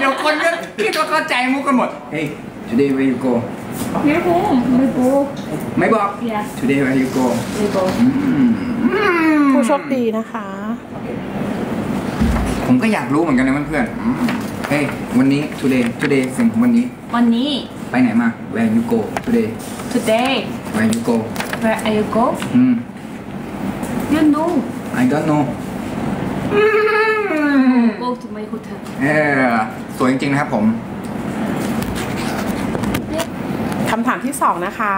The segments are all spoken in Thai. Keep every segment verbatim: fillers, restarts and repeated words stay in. เดี๋ยวคนก็คิดว่าเข้าใจมุกกันหมด Hey today where you go Where go Where go ไม่บอก Yeah today where you go Where go ผู้โชคดีนะคะผมก็อยากรู้เหมือนกันนะเพื่อนๆ Hey วันนี้ today today สิ่งของวันนี้วันนี้ไปไหนมา Where you go today Today Where you go Where are you go อืม You know I don't know go to my hotel เออสวยจริงๆนะครับผมคำถามที่สองนะคะ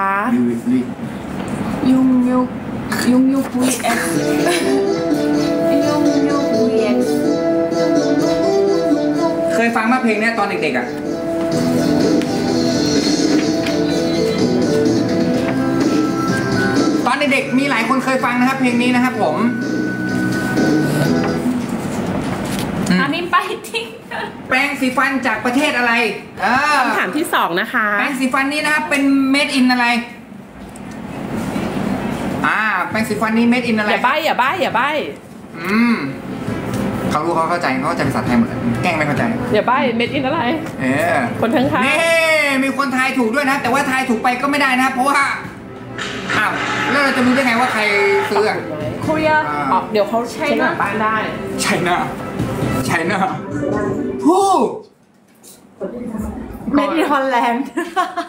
ยุงยุงยุงยุงปุยเอ็กซ์ยุงยุงปุยเอ็กซ์เคยฟังมาเพลงนี้ตอนเด็กๆอ่ะตอนเด็กๆมีหลายคนเคยฟังนะครับเพลงนี้นะครับผมอันนี้ไปทิ้งแปรงสีฟันจากประเทศอะไรคำถามที่สองนะคะแปรงสีฟันนี้นะครับเป็น made in อะไรอ่าแปรงสีฟันนี้ made in อะไรอย่าใบ้อย่าใบ้อย่าใบ้อืมเขารู้เขาเข้าใจเขาเข้าใจภาษาไทยหมดเลยแกล้งไม่เข้าใจอย่าใบ้ made in อะไรเออคนทั้งไทยนี่มีคนไทยถูกด้วยนะแต่ว่าไทยถูกไปก็ไม่ได้นะเพราะว่าอ้าวแล้วเราจะรู้ได้ไงว่าใครซื้อโคเรียอ๋อเดี๋ยวเขาใช้หน้าบ้านได้ใช่หน้าใช่นะฮู้เมดิฮอลแลนด์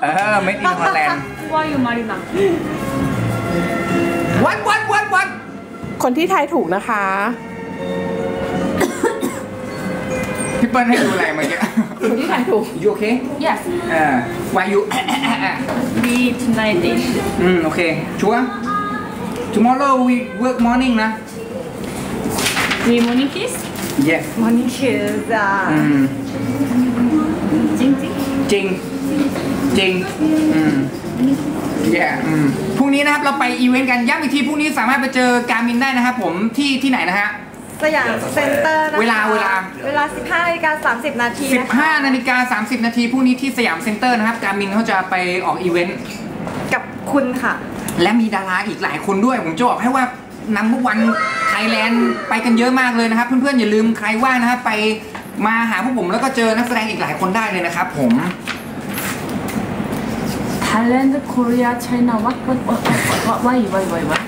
เออเมดิฮอลแลนด์ว่าอยู่มารินาวัดวัดวัดวัดคนที่ทายถูกนะคะพี่เปิ้ลให้ดูอะไรเมื่อกี้คนที่ทายถูก you okay yes เออ why you we tonight อืมโอเคชัวร์ tomorrow we work morning นะ we morning kiss Yes วันนี้คือจ้าจริงจริงจริงอืม Yeah อืมพรุ่งนี้นะครับเราไปอีเวนต์กันย้ำอีกทีพรุ่งนี้สามารถไปเจอการมินได้นะครับผมที่ที่ไหนนะฮะสยามเซ็นเตอร์เวลาเวลาเวลาสิบห้านาฬิกาสามสิบนาทีสิบห้านาฬิกาสามสิบนาทีพรุ่งนี้ที่สยามเซ็นเตอร์นะครับการมินเขาจะไปออกอีเวนต์กับคุณค่ะและมีดาราอีกหลายคนด้วยผมจะบอกให้ว่านัมเบอร์วันไทยแลนด์ไปกันเยอะมากเลยนะครับเพื่อนๆอย่าลืมใครว่างนะครับไปมาหาพวกผมแล้วก็เจอนักแสดงอีกหลายคนได้เลยนะครับผมไทยแลนด์เกาหลีไชน่าวัดวัดวัดวัดวัดวัดวัดวัด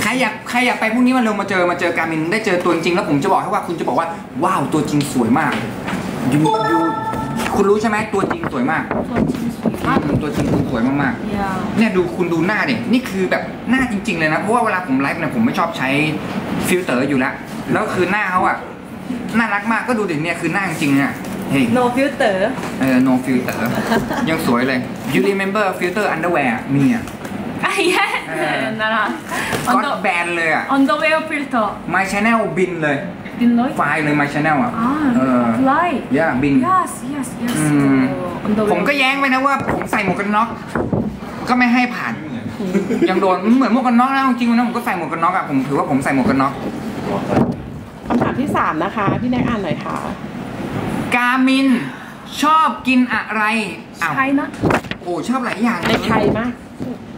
ใครอยากใครอยากไปพวกนี้มันลงมาเจอมาเจอการมินได้เจอตัวจริงแล้วผมจะบอกให้ว่าคุณจะบอกว่าว้าวตัวจริงสวยมากยูยูคุณรู้ใช่ไหมตัวจริงสวยมากตัวจริงคุณสวยมากๆเนี่ยดูคุณดูหน้าเนี่ยนี่คือแบบหน้าจริงๆเลยนะเพราะว่าเวลาผมไลฟ์เนี่ยผมไม่ชอบใช้ฟิลเตอร์อยู่แล้วแล้วคือหน้าเขาอะน่ารักมากก็ดูดิเนี่ยคือหน้าจริงเนี่ยเฮ้ย no filter เออ no filter ยังสวยเลย you remember filter underwear เนี่ยไอ้ยัยน่ารักก็แบนเลยอะ underwear filter my channel บินเลยบินเลยไฟเลย my channel อะเออไลฟ์ย่าบิน yes yes yesผมก็แย้งไปนะว่าผมใส่หมวกกันน็อกก็ไม่ให้ผ่านยังโดนเหมือนหมวกกันน็อกนะจริงๆนะผมก็ใส่หมวกกันน็อกอะผมถือว่าผมใส่หมวกกันน็อกคำถามที่สามนะคะพี่แนกอ่านหน่อยค่ะกามินชอบกินอะไรไทยนะโอ้ชอบหลายอย่างในไทยมาก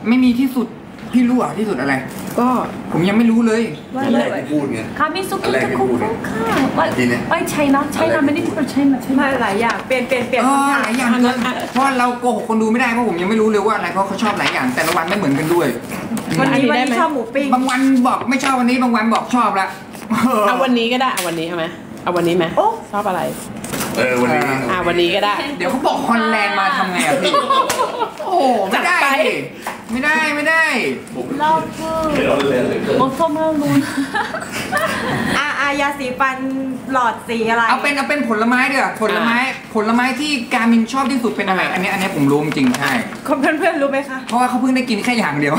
ไม่มีที่สุดพี่รู้อะที่สุดอะไรก็ผมยังไม่รู้เลยว่าอะไรพูดไงคามิซุกิจะคุ้มค่าว่าไปใช่นะใช่นะไม่ได้ที่เราใช่มาใช่ไหมหลายอย่างเปลี่ยนเปลี่ยนเปลี่ยนหลายอย่างเพราะเราโกหกคนดูไม่ได้เพราะผมยังไม่รู้เลยว่าอะไรเพราะเขาชอบหลายอย่างแต่ละวันไม่เหมือนกันด้วยวันนี้วันนี้ชอบหมูปิ้งบางวันบอกไม่ชอบวันนี้บางวันบอกชอบละเอาวันนี้ก็ได้เอาวันนี้เอาไหมเอาวันนี้ไหมชอบอะไรเออวันนี้อ่าวันนี้ก็ได้เดี๋ยวเขาบอกฮอลแลนด์มาทำไงอะพี่โอ้ไม่ได้ไม่ได้ไม่ได้เล่าพูดโอ้ส้มเล่าลุ้นอาอายาสีฟันหลอดสีอะไรเอาเป็นเอาเป็นผลไม้เดี๋ยวผลไม้ผลไม้ที่การมินชอบที่สุดเป็นอะไรอันนี้อันนี้ผมรู้จริงใช่เพื่อนเพื่อนรู้ไหมคะเพราะว่าเขาเพิ่งได้กินแค่อย่างเดียว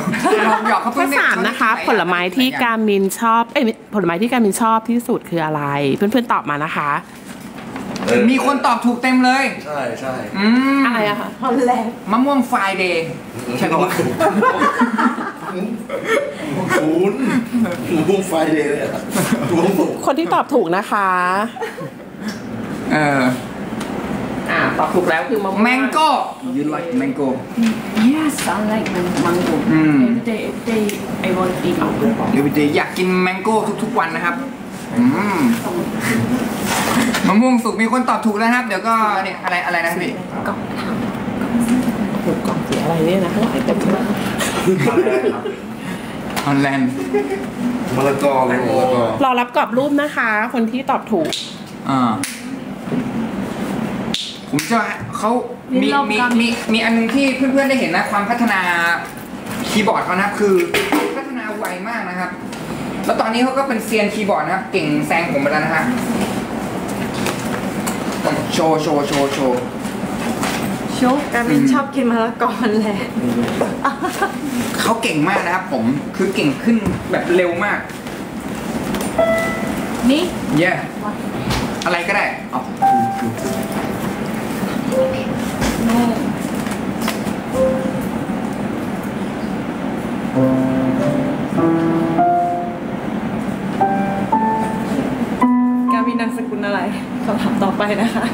หยอกเขาเพิ่งได้สามนะคะผลไม้ที่การมินชอบเอ้ยผลไม้ที่การมินชอบที่สุดคืออะไรเพื่อนเพื่อนตอบมานะคะมีคนตอบถูกเต็มเลยใช่ใช่อะไรอะคะฮอลแลนด์มะม่วงไฟเดย์ใช่ไหมครับคุณมะม่วงไฟเดย์เลยคนที่ตอบถูกนะคะเอออ่าตอบถูกแล้วคือมะม่วงแมงโก้ you like mango yes I like mango every day every day I want to eat mango every day อยากกินแมงโก้ทุกๆวันนะครับ มะม่วงสุกมีคนตอบถูกแล้วครับเดี๋ยวก็เนี่ยอะไรอะไรนะพี่กล่องถามถูกกล่องสีอะไรเนี่ยนะเขาบอกไอ้แต่ว่าฮอลแลนด์มะละกอเลยรอรับกรอบรูปนะคะคนที่ตอบถูกอ่าผมจะเขามีมีมีมีอันนึงที่เพื่อนๆได้เห็นนะความพัฒนาคีย์บอร์ดเขานะคือพัฒนาไวมากนะครับแล้วตอนนี้เขาก็เป็นเซียนคีย์บอร์ดนะครับเก่งแซงผมไปแล้วนะฮะโชว์โชว์โชว์โชว์โชว์การเป็นชอบกินมะละกอแหละเขาเก่งมากนะครับผมคือเก่งขึ้นแบบเร็วมากนี่เย่อะไรก็ได้เอาการมีนามสกุลอะไรคำถามต่อไปนะคะ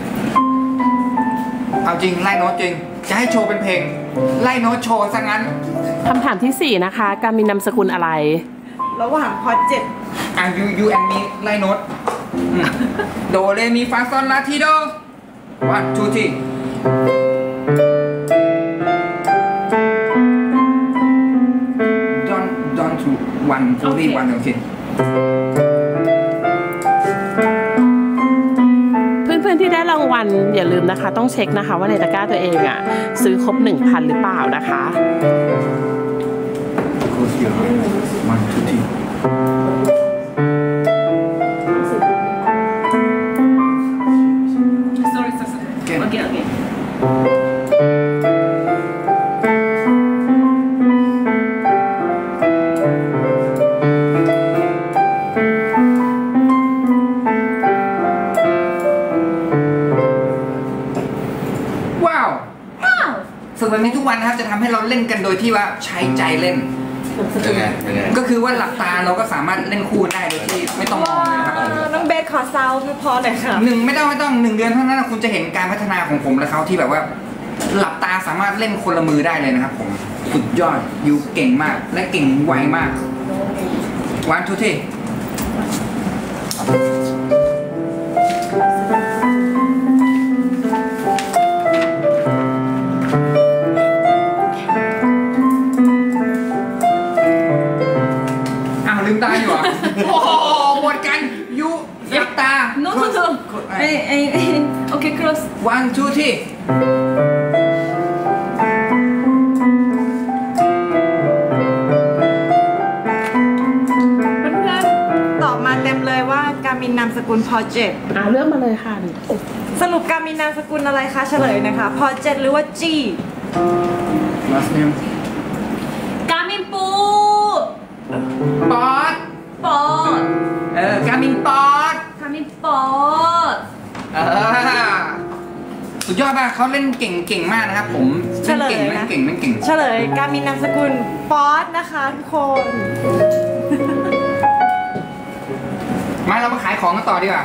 เอาจริงไล่โน้ตจริงจะให้โชว์เป็นเพลงไล่โน้ตโชว์ซะงั้นคำถามที่สี่นะคะการมีนามสกุลอะไรระหว่างพอเจ็ดอ่ะยูยูแอนมีไล่โน้ตโดเรมีฟาซอนลาทีโดวันทูทีวันทูรีวันโอเคเพื่อนๆที่ได้รางวัลอย่าลืมนะคะต้องเช็คนะคะว่าในตะกร้าตัวเองอ่ะซื้อครบ หนึ่งพัน หรือเปล่านะคะวันทูทีฝึกแบบนี้ทุกวันนะครับจะทำให้เราเล่นกันโดยที่ว่าใช้ใจเล่นก็คือว่าหลับตาเราก็สามารถเล่นคู่ได้โดยที่ไม่ต้องมองนะครับน้องเบสขอเซาพอเลยค่ะหนึ่งไม่ต้องไม่ต้องหนึ่งเดือนเท่านั้นคุณจะเห็นการพัฒนาของผมและเขาที่แบบว่าหลับตาสามารถเล่นคนละมือได้เลยนะครับผมสุดยอดยูเก่งมากและเก่งไวมากวันทุกที่ตาอยู่อ่ะโอ้โหหมดกันยูยับตาโน้ตโน้ตไอไอโอเค close one two threeเพื่อนๆตอบมาเต็มเลยว่าการมินนามสกุลพอเจ็ดอ่าเลือกมาเลยค่ะสรุปการมินนามสกุลอะไรคะเฉลยนะคะพอเจ็ดหรือว่าจี last name การมินปูปอดปอดเออการมินปอดการมินปอดเออสุดยอดมากเขาเล่นเก่งเก่งมากนะครับผมเฉลยนะเก่งเล่นเก่งเฉลยการมินนามสกุลปอดนะคะทุกคนมาเรามาขายของกันต่อดีกว่า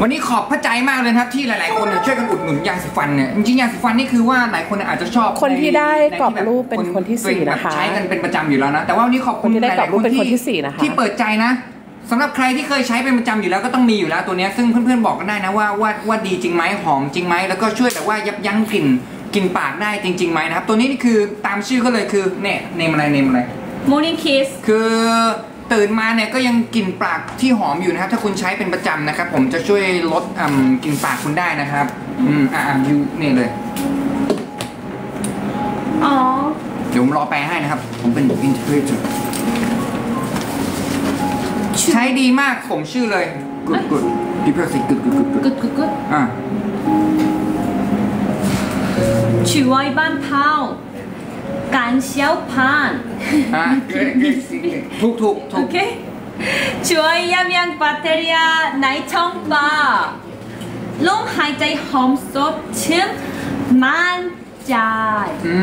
วันนี้ขอบพระใจมากเลยครับที่หลายๆคนเนี่ยช่วยกันอุดหนุนยาสีฟันเนี่ยจริงๆยาสีฟันนี่คือว่าหลายคนอาจจะชอบคนที่ได้กรอบรูปเป็นคนที่สี่นะคะใช้กันเป็นประจำอยู่แล้วนะแต่ว่าวันนี้ขอบคุณหลายๆคนที่ที่เปิดใจนะสำหรับใครที่เคยใช้เป็นประจำอยู่แล้วก็ต้องมีอยู่แล้วตัวนี้ซึ่งเพื่อนๆบอกกันได้นะว่าว่าว่าดีจริงไหมหอมจริงไหมแล้วก็ช่วยแต่ว่ายับยั้งกลิ่นกลิ่นปากได้จริงๆไหมนะครับตัวนี้นี่คือตามชื่อก็เลยคือเนี่ยเนมอะไรเนมอะไร Morning Kiss คือตื่นมาเนี่ยก็ยังกลิ่นปากที่หอมอยู่นะครับถ้าคุณใช้เป็นประจำนะครับผมจะช่วยลดกลิ่นปากคุณได้นะครับอืมอ่าอยู่นี่เลยอ๋อเดี๋ยวผมรอแปลให้นะครับผมเป็นอินเทอร์เน็ตใช้ดีมากผมชื่อเลยกดกดดิเพอร์ซิกดกดกดกดกดอ่าชื่อไว้บ้านเท้าการเชี่ยวผ่านถูกถูกถูกช่วยยับยั้งแบคทีเรียในช่องปากลมหายใจหอมสดชื่นมั่นใจอื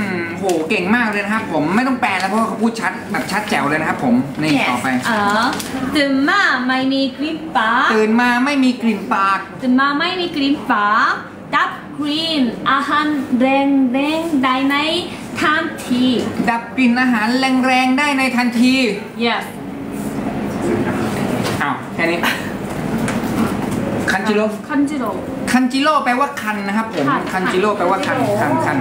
มโหเก่งมากเลยนะครับผมไม่ต้องแปลแล้วเพราะเขาพูดชัดแบบชัดแจ๋วเลยนะครับผมนี่ต่อไปเออตื่นมาไม่มีกลิ่นปากตื่นมาไม่มีกลิ่นปากตื่นมาไม่มีกลิ่นปากดับกลิ่นอาหารแรงๆได้ไหมทันทีดับกลิ่นอาหารแรงๆได้ในทันที yes ค่นี้คันจิโร่คันจิโร่คันจิโร่แปลว่าคันนะครับผมคันจิโร่แปลว่าคันคันคัน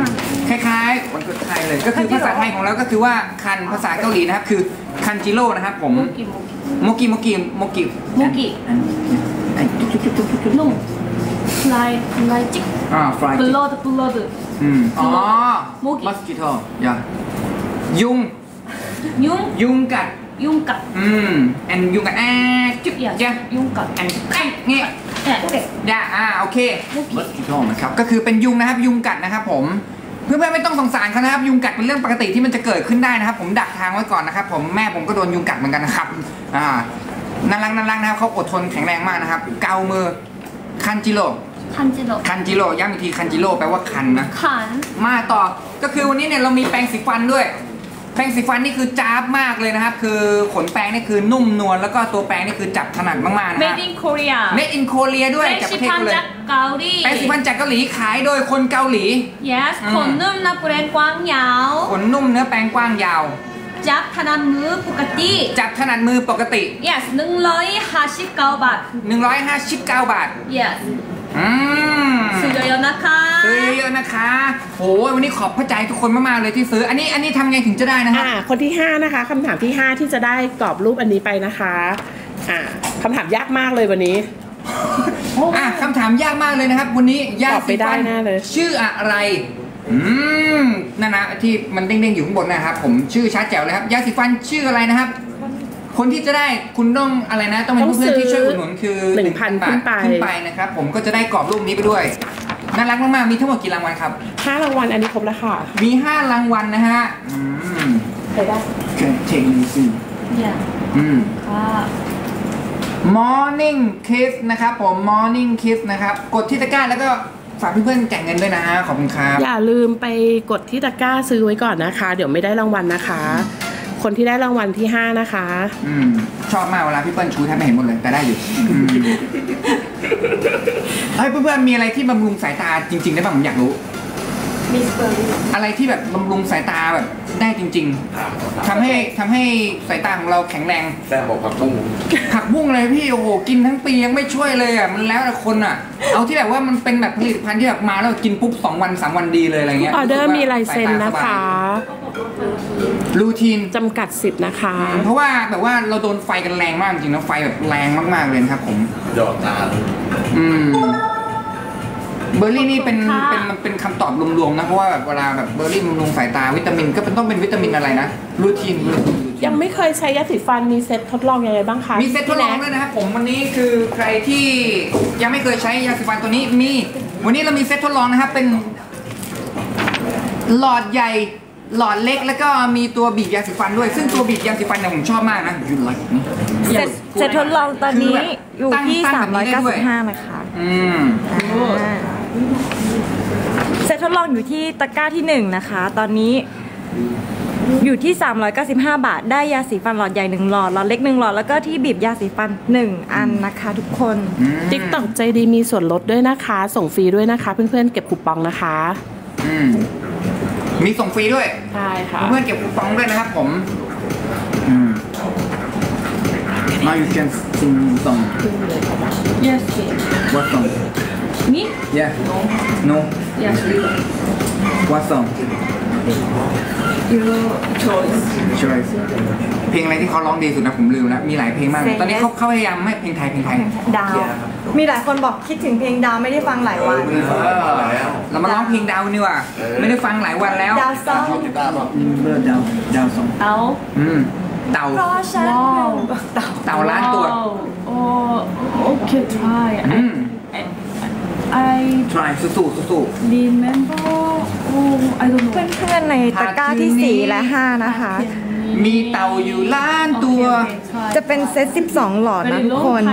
คล้ายๆมันก็ไทยเลยก็คือภาษาไทยของเราก็คือว่าคันภาษาเกาหลีนะครับคือคันจิโร่นะครับผมโมกิโมกิโมกิโมกินุ่มไลไลจิกอ่าไฟบลอดบลอดอืมอ๋อโมกิมัสกิโต้ยายุงยุงยุงกัดยุงกัดอืมแอนยุงกัดแอจุ๊บอย่างเงี้ยยุงกัดแอนแอนเงี้ยแอนได้อ่าโอเคมัสกิโต้นะครับก็คือเป็นยุงนะครับยุงกัดนะครับผมเพื่อนๆไม่ต้องสงสารเขานะครับยุงกัดเป็นเรื่องปกติที่มันจะเกิดขึ้นได้นะครับผมดักทางไว้ก่อนนะครับผมแม่ผมก็โดนยุงกัดเหมือนกันนะครับอ่าน่ารักน่ารักนะครับเขาอดทนแข็งแรงมากนะครับเกามือคันจิโร่คันจิโร่คันจิโร่ย้ำอีกทีคันจิโร่แปลว่าคันนะคันมาต่อก็คือวันนี้เนี่ยเรามีแปรงสีฟันด้วยแปรงสีฟันนี่คือจ้าบมากเลยนะครับคือขนแปรงนี่คือนุ่มนวลแล้วก็ตัวแปรงนี่คือจับถนัดมากๆนะครับ Made in Korea Made in Korea ด้วยจากประเทศเกาหลีแปรงสีฟันจากเกาหลีขายโดยคนเกาหลี Yes ขนนุ่มเนื้อแปรงกว้างยาวขนนุ่มเนื้อแปรงกว้างยาวจับถนัดมือปกติจับถนัดมือปกติ Yes หนึ่งร้อยห้าสิบเก้าบาทหนึ่งร้อยห้าสิบเก้าบาท Yesซื้อเยอะๆนะคะซื้อเยอะๆนะคะโหวันนี้ขอบพระใจทุกคนมากๆเลยที่ซื้ออันนี้อันนี้ทำไงถึงจะได้นะคะคนที่ห้านะคะคำถามที่ห้าที่จะได้กรอบรูปอันนี้ไปนะคะอ่าคำถามยากมากเลยวันนี้อ่าคำถามยากมากเลยนะครับวันนี้ยากไปได้แน่เลยชื่ออะไรอืมนั่นนะที่มันเด้งๆอยู่ข้างบนนะครับผมชื่อชัดแจ๋วเลยครับยาสีฟันชื่ออะไรนะครับคนที่จะได้คุณต้องอะไรนะต้องเป็นเพื่อนที่ช่วยอุดหนุนคือ หนึ่งพัน บาทขึ้นไปนะครับผมก็จะได้กรอบรูปนี้ไปด้วยน่ารักมากๆมีทั้งหมดกี่รางวัลครับห้ารางวัลอันนี้ครบแล้วค่ะมีห้ารางวัลนะฮะอืมใครได้เช็คดูสิเนี่ยอืมค่ะ Morning Kiss นะครับผม Morning Kiss นะครับกดที่ตะกร้าแล้วก็ฝากเพื่อนๆแจกเงินด้วยนะขอบคุณครับอย่าลืมไปกดที่ตะกร้าซื้อไว้ก่อนนะคะเดี๋ยวไม่ได้รางวัลนะคะคนที่ได้รางวัลที่ห้านะคะอืมชอบมากเวลาพี่เปิ้ลชูแทบไม่เห็นหมดเลยแต่ได้อยู่เฮ้ยเพื่อนๆมีอะไรที่บำรุงสายตาจริงๆได้ป่ะผมอยากรู้มีอะไรที่แบบบำรุงสายตาแบบได้จริงๆทำให้ทำให้สายตาของเราแข็งแรงแต่บอกผักบุ้งผักบุ้งเลยพี่โอ้โหกินทั้งปียังไม่ช่วยเลยอ่ะมันแล้วแต่คนอ่ะเอาที่แบบว่ามันเป็นแบบผลิตภัณฑ์ที่แบบมาแล้วกินปุ๊บสองวันสามวันดีเลยอะไรเงี้ยออเดอร์มีลายเซ็นนะคะรูทีนจำกัดสิบนะคะเพราะว่าแบบว่าเราโดนไฟกันแรงมากจริงนะไฟแบบแรงมากๆเลยครับผมหยอดตาอืมเบอร์รี่นี่เป็นเป็นมันเป็นคำตอบรวมๆนะเพราะว่าแบบเวลาแบบเบอร์รี่บำรุงสายตาวิตามินก็เป็นต้องเป็นวิตามินอะไรนะรูทีนยังไม่เคยใช้ยาสีฟันมีเซตทดลองยังไงบ้างคะมีเซตทดลองด้วยนะครับผมวันนี้คือใครที่ยังไม่เคยใช้ยาสีฟันตัวนี้มีวันนี้เรามีเซตทดลองนะครับเป็นหลอดใหญ่หลอดเล็กแล้วก็มีตัวบีบยาสีฟันด้วยซึ่งตัวบีบยาสีฟันเนี่ยผมชอบมากนะยูไลท์เซตทดลองตอนนี้อยู่ที่สามร้อยเก้าสิบห้านะคะอืมเซตทดลองอยู่ที่ตะกร้าที่หนึ่งนะคะตอนนี้อยู่ที่สามร้อยเก้าสิบห้าบาทได้ยาสีฟันหลอดใหญ่หนึ่งหลอดหลอดเล็กหนึ่งหลอดแล้วก็ที่บีบยาสีฟันหนึ่งอันนะคะทุกคน ติ๊กต็อก ใจดีมีส่วนลดด้วยนะคะส่งฟรีด้วยนะคะเพื่อนๆเก็บคูปองนะคะมีส่งฟรีด้วยใช่ค่ะเพื่อนเก็บคูปองด้วยนะครับผมมาอยู่เชียงซิงส่ง yes what song me yeah no yes what song your choice choice เพลงอะไรที่เขาร้องดีสุดนะผมลืมแล้วมีหลายเพลงมากตอนนี้เขาเขาพยายามไม่เพลงไทยเพลงไทยดาวมีหลายคนบอกคิดถึงเพลงดาวไม่ได้ฟังหลายวันเรามาร้องเพลงดาวนี่ว่ะไม่ได้ฟังหลายวันแล้วดาวสองดาวดาวสองเต่าเต่าเต่าล้านตัวโอ้โอเค try I try สู้ๆสู้ๆ remember oh I don't know เพื่อนๆในตะกร้าที่สี่และห้านะคะมีเต่าอยู่ล้านตัวจะเป็นเซตสิบสองหลอดนะทุกคน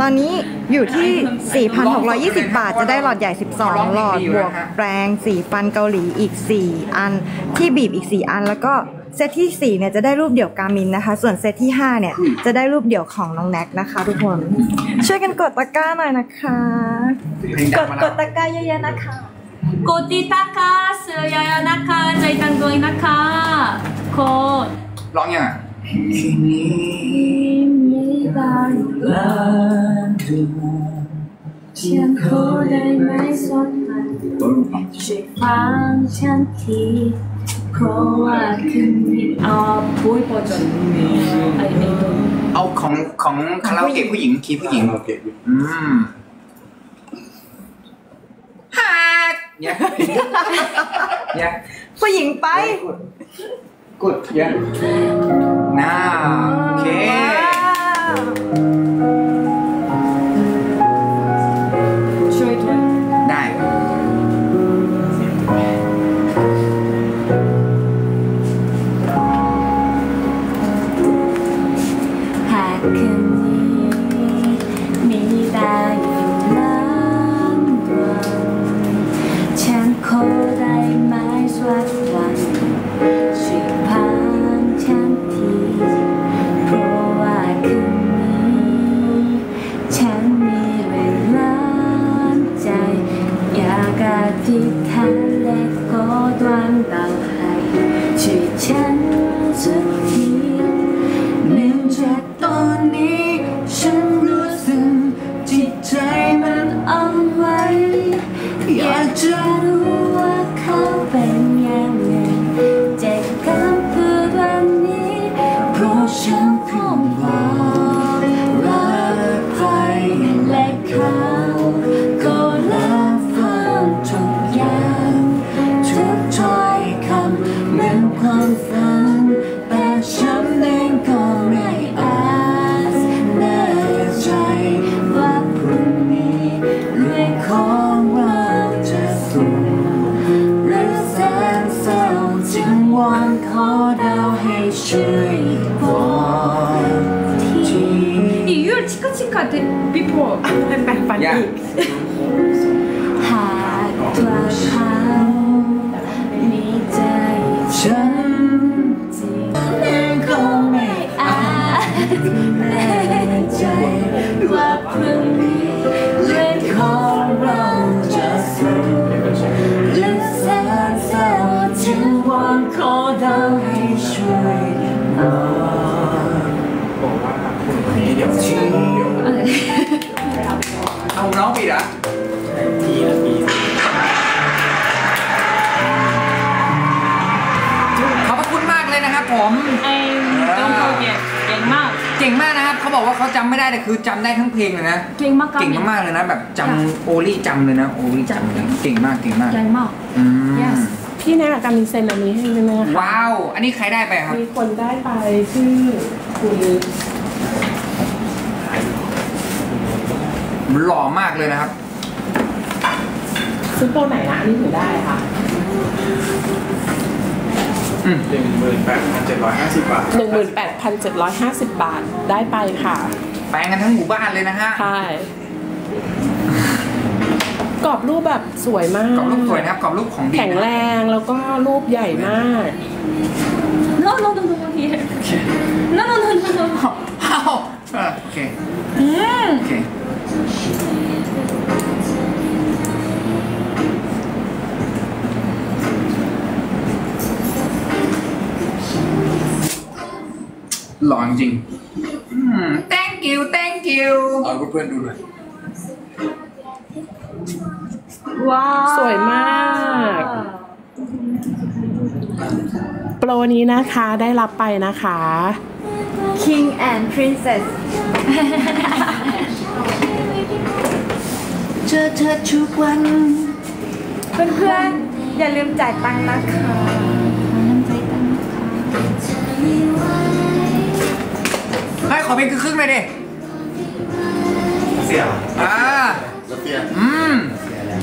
ตอนนี้อยู่ที่ สี่พันหกร้อยยี่สิบ บาทจะได้หลอดใหญ่สิบสองหลอดบวกแปรงสีฟันเกาหลีอีกสี่อันที่บีบอีกสี่อันแล้วก็เซตที่สี่เนี่ยจะได้รูปเดี่ยวกามินนะคะส่วนเซตที่ห้าเนี่ยจะได้รูปเดี่ยวของน้องแน็กนะคะทุกคนช่วยกันกดตะกร้าหน่อยนะคะกดกดตะกร้าเยอะๆนะคะกดติดตะกร้าเสือเยอะๆนะคะใจตังด้วยนะคะโคร้องยังไง ได้ล้านดวงเทียนเขาได้ไหมสนมันช่วยฟังฉันทีเพราะว่าคืนนี้เอาปุ้ยพอจนมีไอเป็นตัวเอาของของคาราโอเกะผู้หญิงคีผู้หญิงอืมฮักเนี่ยเนี่ยผู้หญิงไปกดเยอะน่าโอเคช่วยด้วยได้หากคืนนี้มีได้อยู่ล้านดวงฉันขอได้ไหมสักวันช่วยพาฉันทีเพราะว่าคืนนี้ฉันมีเวลาใจอยากอธิษฐานและขอดวงดาวให้ช่วยฉันสักทีเนื่องจากตอนนี้ฉันรู้สึกจิตใจมันอ่อนไหวอยากจะรู้ว่าเขาเป็นยังไงฉันพร้อมบอกรักใครและเขาก็รักฟังทุกอย่างทุกถ้อยคำเหมือนความฝันแต่ฉันเองก็ไม่อาจแน่ใจว่าพรุ่งนี้เรื่องของเราจะสุขหรือแสนเศร้าจึงวอนขอดาวให้ช่วยแต่พี่พอเป็นแปลงฟันอีกหากตัวเขามีใจฉันฉันเองก็ไม่อาจแน่ใจว่าพรุ่งนี้เรื่องของเราจะสุดและแสนเศร้าถึงวันขอดาวให้ช่วยบอกว่าคุณนี้เดี๋ยวชิงเอาน้องปีละปีละปีขอบคุณมากเลยนะครับผมไอ้ต้องเขาเก่งเก่งมากเก่งมากนะครับเขาบอกว่าเขาจำไม่ได้แต่คือจำได้ทั้งเพลงเลยนะเก่งมากเก่งมากเลยนะแบบจำโอลี่จำเลยนะโอลี่จำเก่งมากเก่งมากเก่งมากพี่ในรายการมีเซนแบบนี้ให้ด้วยนะคะว้าวอันนี้ใครได้ไปครับมีคนได้ไปชื่อคุณหล่อมากเลยนะครับซื้อโปรไหนนะอันนี้ถือได้ค่ะหนึ่งหมื่นแปดพันเจ็ดร้อยห้าสิบบาทหนึ่งหมื่นแปดพันเจ็ดร้อยห้าสิบบาทได้ไปค่ะแปลงกันทั้งหมู่บ้านเลยนะฮะใช่กรอบรูปแบบสวยมากกรอบรูปสวยนะครับกรอบรูปของแข็งแรงแล้วก็รูปใหญ่มากโน้ตโน้ตโน้ตโน้ตทีโน้ตโน้ตโน้ตโน้ตโอเคโอเคหล่อจริง thank you thank you เอาเพื่อนๆดูหน่อยว้าวสวยมากโปรนี้นะคะได้รับไปนะคะ King and Princess เจอเธอทุกวันเพื่อนๆอย่าลืมจ่ายตังค์นะคะให้ขอเป็นครึ่งเลยดิเสี่ยง